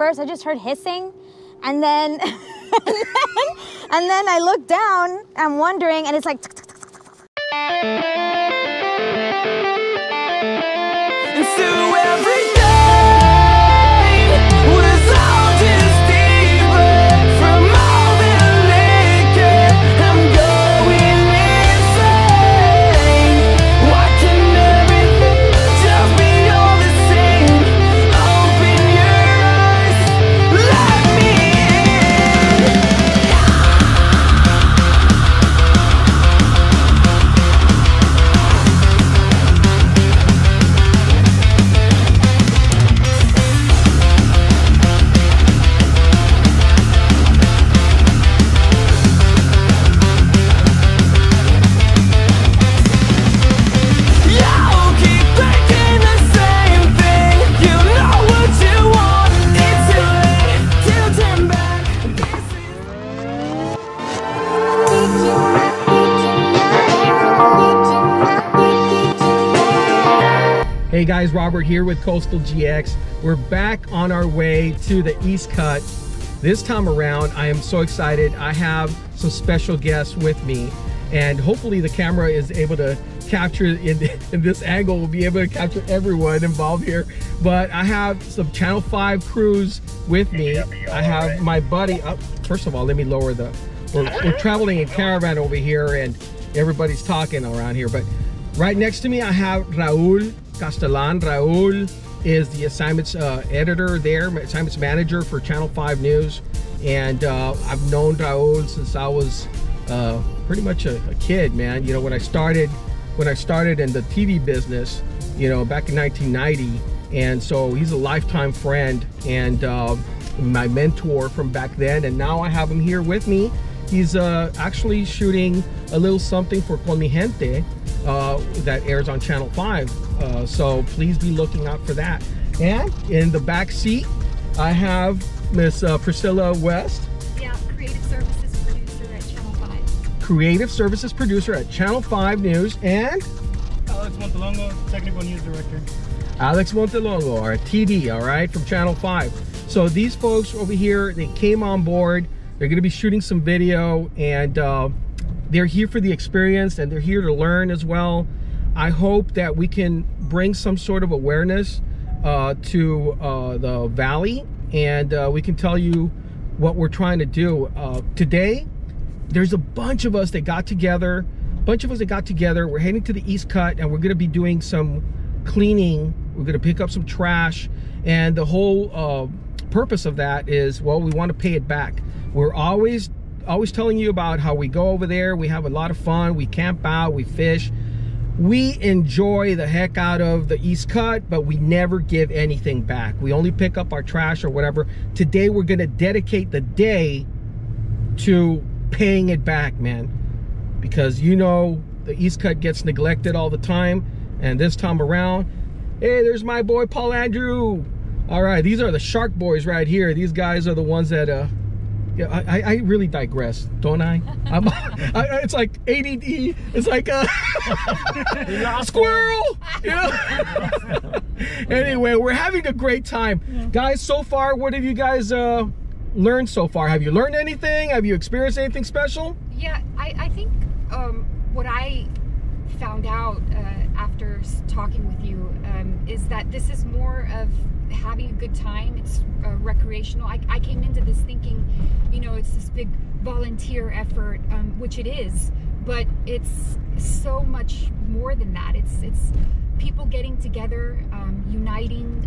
first I just heard hissing, and then and then I looked down, I'm wondering, and it's like Hey guys, Robert here with Coastal GX. We're back on our way to the East Cut. This time around, I am so excited. I have some special guests with me, and hopefully the camera is able to capture, in this angle, we'll be able to capture everyone involved here. But I have some Channel 5 crews with me. I have my buddy, first of all, let me lower the, we're traveling in caravan over here and everybody's talking around here. But right next to me, I have Raul Castellan. Raul is the assignments editor there, assignments manager for Channel 5 News. And I've known Raul since I was pretty much a kid, man. You know, when I started in the TV business, you know, back in 1990. And so he's a lifetime friend and my mentor from back then. And now I have him here with me. He's actually shooting a little something for Con Mi Gente that airs on Channel 5. So please be looking out for that. And in the back seat, I have Miss Priscilla West. Yeah, creative services producer at Channel 5. Creative services producer at Channel 5 News. And Alex Montelongo, technical news director. Alex Montelongo, our TD, all right, from Channel 5. So these folks over here, they came on board. They're going to be shooting some video, and they're here for the experience, and they're here to learn as well. I hope that we can bring some sort of awareness to the valley, and we can tell you what we're trying to do. Today, there's a bunch of us that got together. We're heading to the East Cut, and we're going to be doing some cleaning. We're going to pick up some trash, and the whole purpose of that is, well, we want to pay it back. We're always telling you about how we go over there, we have a lot of fun, we camp out, we fish, we enjoy the heck out of the East Cut, but we never give anything back. We only pick up our trash or whatever. Today we're going to dedicate the day to paying it back, man, because you know the East Cut gets neglected all the time. And this time around, hey, there's my boy Paul Andrew. All right, these are the shark boys right here. These guys are the ones that yeah, I really digress, don't I? It's like ADD. It's like a squirrel. You know? Anyway, we're having a great time, yeah. Guys. So far, what have you guys learned so far? Have you learned anything? Have you experienced anything special? Yeah, I think what I found out after talking with you is that this is more of having a good time. It's recreational. I came into this thinking, you know, it's this big volunteer effort, which it is, but it's so much more than that. It's people getting together, uniting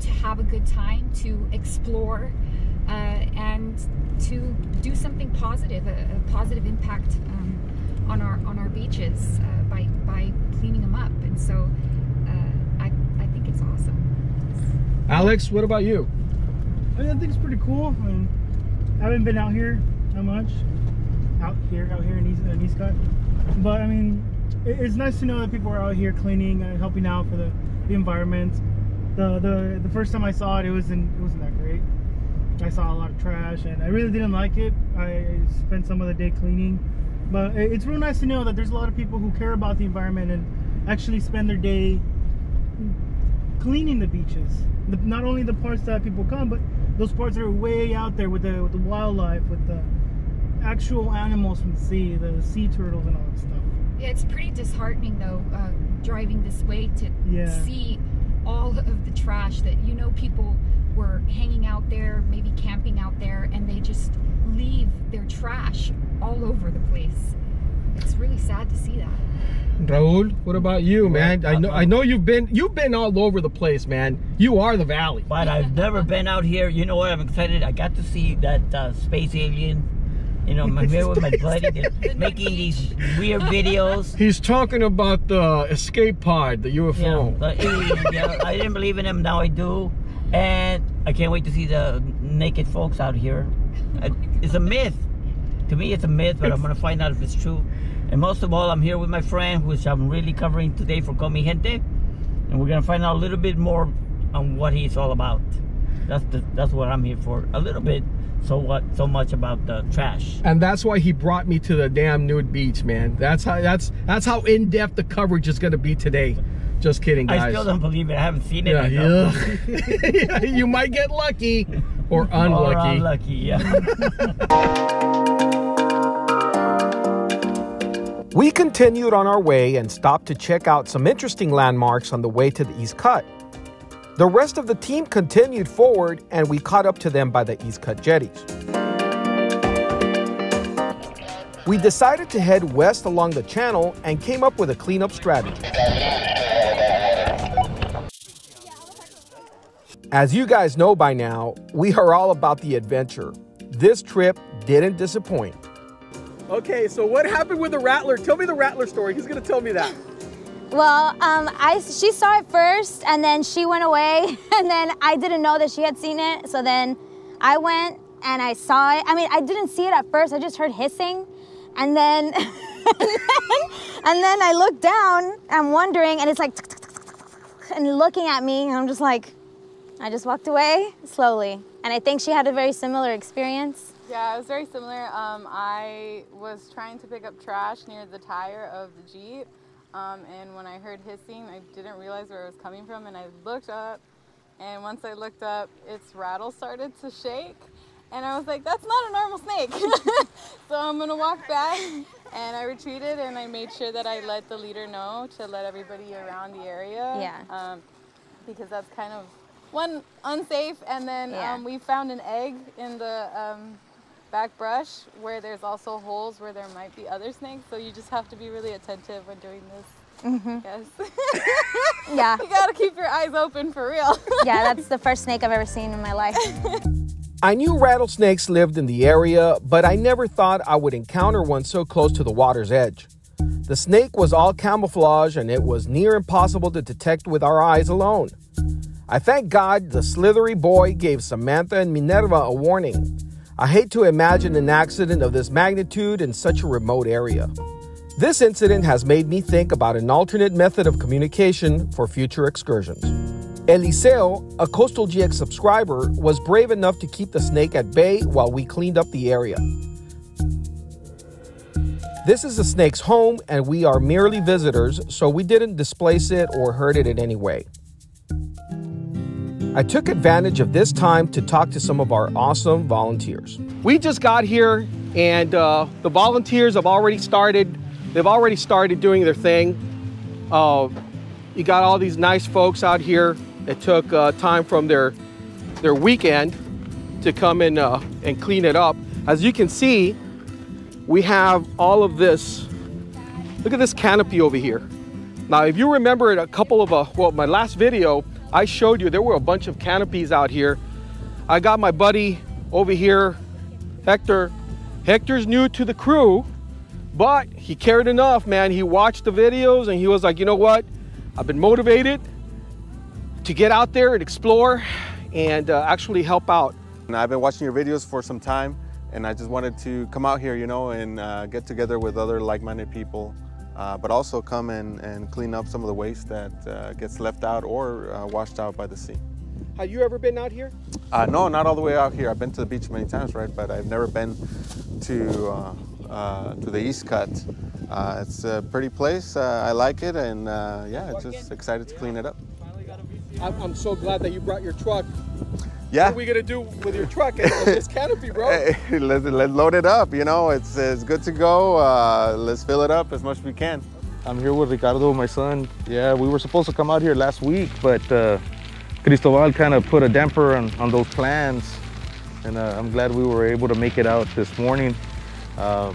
to have a good time, to explore, and to do something positive, a positive impact on our beaches by cleaning them up. And so I think it's awesome. Alex, what about you? I mean, I think it's pretty cool. I mean, I haven't been out here that much, out here in East Cut. But I mean, it's nice to know that people are out here cleaning, helping out for the environment. The first time I saw it, it wasn't that great. I saw a lot of trash, and I really didn't like it. I spent some of the day cleaning, but it's real nice to know that there's a lot of people who care about the environment and actually spend their day cleaning the beaches. Not only the parts that people come, but those parts that are way out there with the wildlife, with the actual animals from the sea turtles and all that stuff. Yeah, it's pretty disheartening though, driving this way to see all of the trash that, you know, people were hanging out there, maybe camping out there, and they just leave their trash all over the place. It's really sad to see that. Raul, what about you, man? I know you've been all over the place, man. You are the valley. But I've never been out here. You know what? I'm excited. I got to see that space alien. You know, my man with my buddy making these weird videos. He's talking about the escape pod, the UFO. Yeah, the alien, yeah. I didn't believe in him. Now I do. And I can't wait to see the naked folks out here. It's a myth. To me, it's a myth, but I'm going to find out if it's true. And most of all, I'm here with my friend, which I'm really covering today for Con Mi Gente. And we're going to find out a little bit more on what he's all about. That's what I'm here for. A little bit. So much about the trash. And that's why he brought me to the damn nude beach, man. That's how in-depth the coverage is going to be today. Just kidding, guys. I still don't believe it. I haven't seen it. Yeah. You might get lucky or unlucky. Or unlucky, yeah. We continued on our way and stopped to check out some interesting landmarks on the way to the East Cut. The rest of the team continued forward, and we caught up to them by the East Cut jetties. We decided to head west along the channel and came up with a cleanup strategy. As you guys know by now, we are all about the adventure. This trip didn't disappoint. Okay, so what happened with the Rattler? Tell me the Rattler story. He's going to tell me that. Well, she saw it first, and then she went away, and then I didn't know that she had seen it, so then I went and I saw it. I mean, I didn't see it at first, I just heard hissing, and then I looked down, I'm wondering, and it's like, and looking at me, and I'm just like, I just walked away slowly, and I think she had a very similar experience. Yeah, it was very similar. I was trying to pick up trash near the tire of the Jeep. And when I heard hissing, I didn't realize where it was coming from, and I looked up, and once I looked up, its rattle started to shake, and I was like, that's not a normal snake. So I'm gonna walk back, and I retreated, and I made sure that I let the leader know to let everybody around the area, because that's kind of one unsafe. And then we found an egg in the back brush where there's also holes where there might be other snakes, so you just have to be really attentive when doing this. Yes. Yeah, you gotta keep your eyes open for real. Yeah, that's the first snake I've ever seen in my life. I knew rattlesnakes lived in the area, but I never thought I would encounter one so close to the water's edge. The snake was all camouflage, and it was near impossible to detect with our eyes alone. I thank God the slithery boy gave Samantha and Minerva a warning. I hate to imagine an accident of this magnitude in such a remote area. This incident has made me think about an alternate method of communication for future excursions. Eliseo, a Coastal GX subscriber, was brave enough to keep the snake at bay while we cleaned up the area. This is the snake's home, and we are merely visitors, so we didn't displace it or hurt it in any way. I took advantage of this time to talk to some of our awesome volunteers. We just got here, and the volunteers have already started. They've already started doing their thing. You got all these nice folks out here that took time from their weekend to come in and clean it up. As you can see, we have all of this. Look at this canopy over here. Now, if you remember in a couple of my last video, I showed you there were a bunch of canopies out here. I got my buddy over here, Hector. Hector's new to the crew, but he cared enough, man. He watched the videos and he was like, you know what? I've been motivated to get out there and explore and actually help out. And I've been watching your videos for some time, and I just wanted to come out here, you know, and get together with other like-minded people. But also come and clean up some of the waste that gets left out or washed out by the sea. Have you ever been out here? No, not all the way out here. I've been to the beach many times, right? But I've never been to the East Cut. It's a pretty place. I like it, and yeah, just excited to clean it up. I'm so glad that you brought your truck. Yeah. What are we gonna do with your truck and this canopy, bro? Hey, let's load it up. You know, it's good to go. Let's fill it up as much as we can. I'm here with Ricardo, my son. Yeah, we were supposed to come out here last week, but Cristobal kind of put a damper on those plans, and I'm glad we were able to make it out this morning. I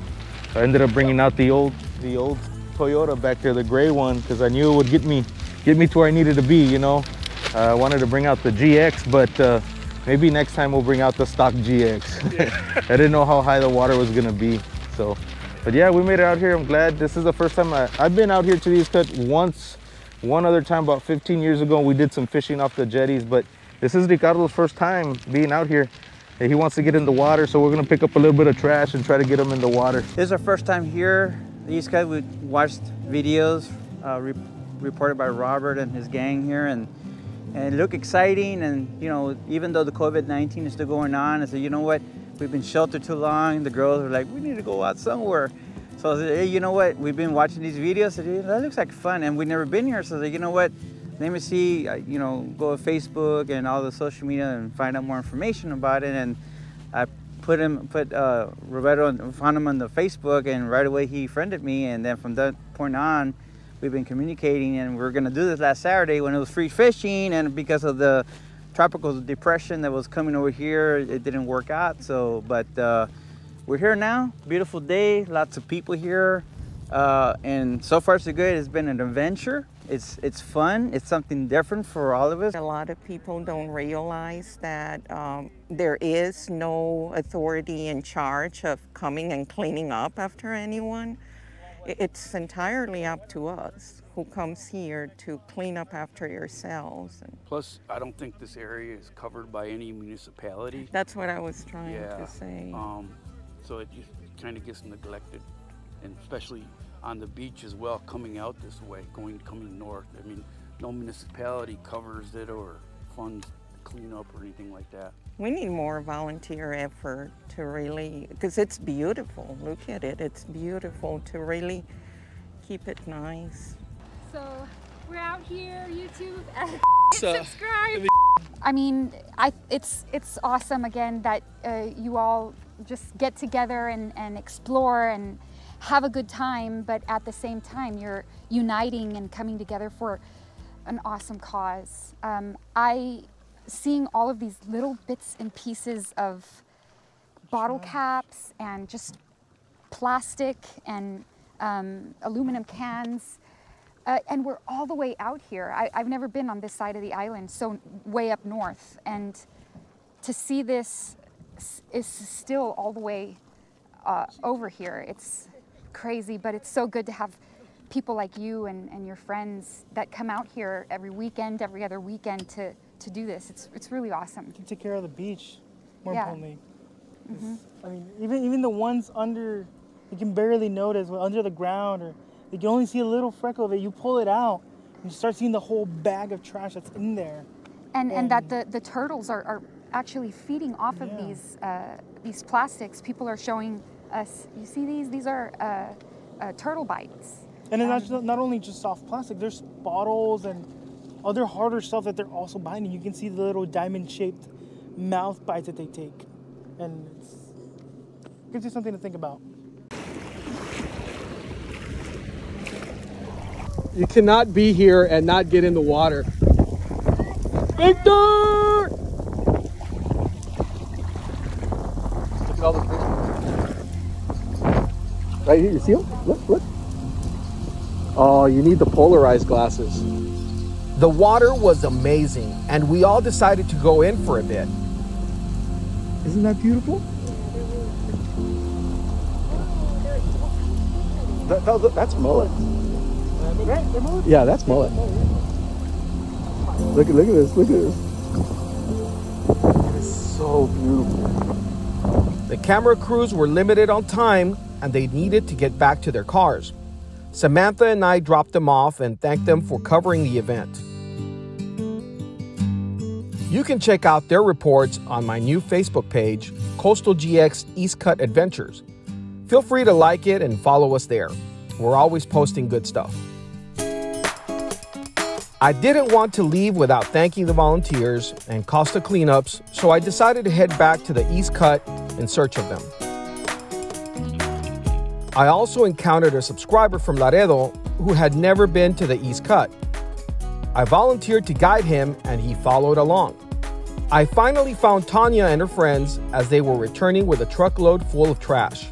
ended up bringing out the old Toyota back there, the gray one, because I knew it would get me to where I needed to be. You know, I wanted to bring out the GX, but maybe next time we'll bring out the stock GX. Yeah. I didn't know how high the water was gonna be, so. But yeah, we made it out here. I'm glad. This is the first time I've been out here to the East Cut once, one other time about 15 years ago. We did some fishing off the jetties, but this is Ricardo's first time being out here. And he wants to get in the water, so we're gonna pick up a little bit of trash and try to get him in the water. This is our first time here. The East Cut, we watched videos reported by Robert and his gang here, and it looked exciting. And you know, even though the COVID-19 is still going on, I said, you know what? We've been sheltered too long. The girls were like, we need to go out somewhere. So I said, hey, you know what? We've been watching these videos. I said, that looks like fun. And we've never been here. So I said, you know what? Let me see, you know, go to Facebook and all the social media and find out more information about it. And I put Roberto, and found him on the Facebook, and right away he friended me. And then from that point on, we've been communicating, and we're gonna do this last Saturday when it was free fishing, and because of the tropical depression that was coming over here, it didn't work out. So, but we're here now. Beautiful day, lots of people here, and so far so good. It's been an adventure. It's fun. It's something different for all of us. A lot of people don't realize that there is no authority in charge of coming and cleaning up after anyone. It's entirely up to us who comes here to clean up after yourselves. Plus, I don't think this area is covered by any municipality. That's what I was trying to say. So it kind of gets neglected, and especially on the beach as well, coming out this way, coming north. I mean, no municipality covers it or funds cleanup or anything like that. We need more volunteer effort to really, because it's beautiful. Look at it, it's beautiful, to really keep it nice. So we're out here, YouTube, subscribe. I mean, it's awesome again that you all just get together and explore and have a good time, but at the same time, you're uniting and coming together for an awesome cause. Seeing all of these little bits and pieces of bottle caps and just plastic and aluminum cans. And we're all the way out here. I've never been on this side of the island, so way up north. And to see this is still all the way over here. It's crazy, but it's so good to have people like you and your friends that come out here every weekend, every other weekend to do this. It's really awesome. You can take care of the beach, more importantly. Mm-hmm. I mean, even the ones under, you can barely notice, under the ground, or you can only see a little freckle of it. You pull it out, and you start seeing the whole bag of trash that's in there. And that the turtles are actually feeding off of these plastics. People are showing us, you see these? These are turtle bites. And it's not only just soft plastic, there's bottles and other harder stuff that they're also biting. You can see the little diamond-shaped mouth bites that they take. And it gives you something to think about. You cannot be here and not get in the water. Victor! Just look at all the fish. Right here, you see them? Look, look. Oh, you need the polarized glasses. The water was amazing, and we all decided to go in for a bit. Isn't that beautiful? That's mullet. Right, they're mullet. Yeah, that's mullet. Look at this, look at this. It is so beautiful. The camera crews were limited on time, and they needed to get back to their cars. Samantha and I dropped them off and thanked them for covering the event. You can check out their reports on my new Facebook page, Coastal GX East Cut Adventures. Feel free to like it and follow us there. We're always posting good stuff. I didn't want to leave without thanking the volunteers and Costa Cleanups, so I decided to head back to the East Cut in search of them. I also encountered a subscriber from Laredo who had never been to the East Cut. I volunteered to guide him and he followed along. I finally found Tanya and her friends as they were returning with a truckload full of trash.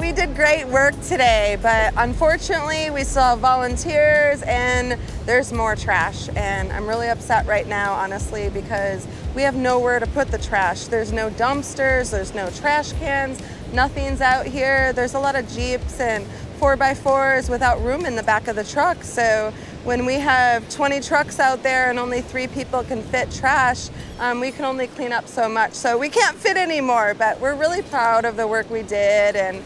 We did great work today, but unfortunately we still have volunteers and there's more trash, and I'm really upset right now, honestly, because we have nowhere to put the trash. There's no dumpsters, there's no trash cans, nothing's out here. There's a lot of Jeeps and 4x4s without room in the back of the truck, so when we have 20 trucks out there and only 3 people can fit trash, we can only clean up so much. So we can't fit anymore, but we're really proud of the work we did, and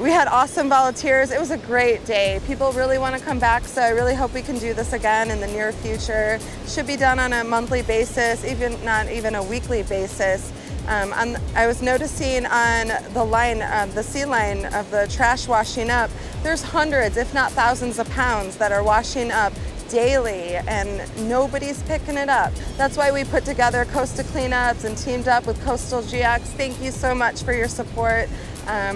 we had awesome volunteers. It was a great day. People really want to come back, so I really hope we can do this again in the near future. Should be done on a monthly basis, not even a weekly basis. I was noticing on the line, the sea line of the trash washing up, there's hundreds, if not thousands of pounds that are washing up daily and nobody's picking it up. That's why we put together Costa Cleanups and teamed up with Coastal GX. Thank you so much for your support.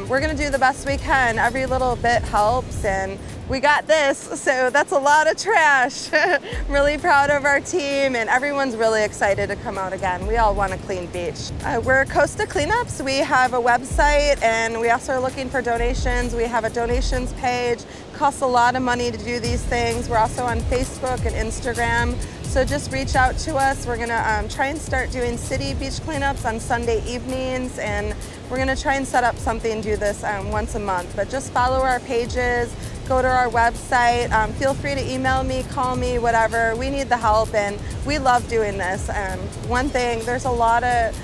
We're going to do the best we can. Every little bit helps, and we got this, so that's a lot of trash. I'm really proud of our team, and everyone's really excited to come out again. We all want a clean beach. We're Costa Cleanups. We have a website, and we also are looking for donations. We have a donations page. It costs a lot of money to do these things. We're also on Facebook and Instagram, so just reach out to us. We're going to try and start doing city beach cleanups on Sunday evenings, and we're going to try and set up something and do this once a month. But just follow our pages. Go to our website, feel free to email me, call me, whatever. We need the help, and we love doing this. One thing, there's a lot of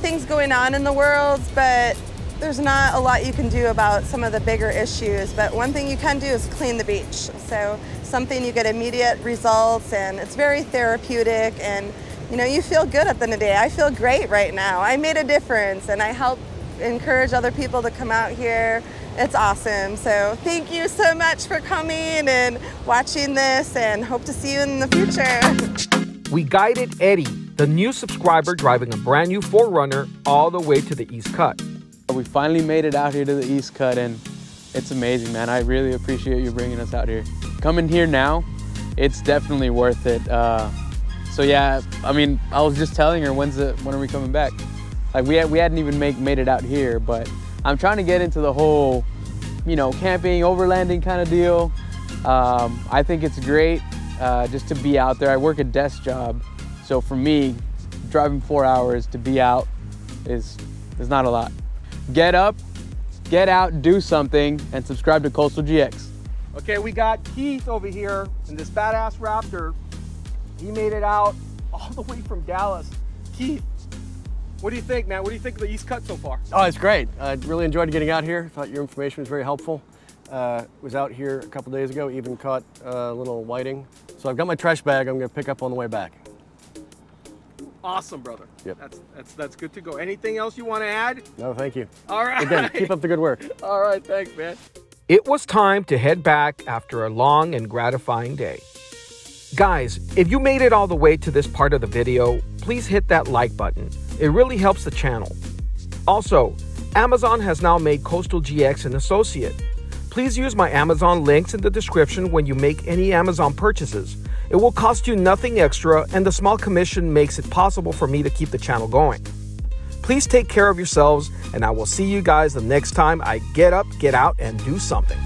things going on in the world, but there's not a lot you can do about some of the bigger issues. But one thing you can do is clean the beach. So something you get immediate results, and it's very therapeutic, and you know, you feel good at the end of the day. I feel great right now. I made a difference, and I helped encourage other people to come out here. It's awesome. So thank you so much for coming and watching this, and hope to see you in the future. We guided Eddie, the new subscriber driving a brand new 4Runner, all the way to the East Cut. We finally made it out here to the East Cut, and it's amazing, man. I really appreciate you bringing us out here. Coming here now, it's definitely worth it. So yeah, I mean, I was just telling her, when are we coming back? Like we hadn't even made it out here, but I'm trying to get into the whole, you know, camping, overlanding kind of deal. I think it's great just to be out there. I work a desk job, so for me, driving 4 hours to be out is not a lot. Get up, get out, do something, and subscribe to Coastal GX. Okay, we got Keith over here in this badass Raptor. He made it out all the way from Dallas. Keith, what do you think, man? What do you think of the East Cut so far? Oh, it's great. I really enjoyed getting out here. Thought your information was very helpful. Was out here a couple days ago, even caught a little whiting. So I've got my trash bag I'm gonna pick up on the way back. Awesome, brother. Yep. That's good to go. Anything else you wanna add? No, thank you. All right. Again, keep up the good work. All right, thanks, man. It was time to head back after a long and gratifying day. Guys, if you made it all the way to this part of the video, please hit that like button. It really helps the channel. Also, Amazon has now made Coastal GX an associate. Please use my Amazon links in the description when you make any Amazon purchases. It will cost you nothing extra, and the small commission makes it possible for me to keep the channel going. Please take care of yourselves, and I will see you guys the next time I get up, get out, and do something.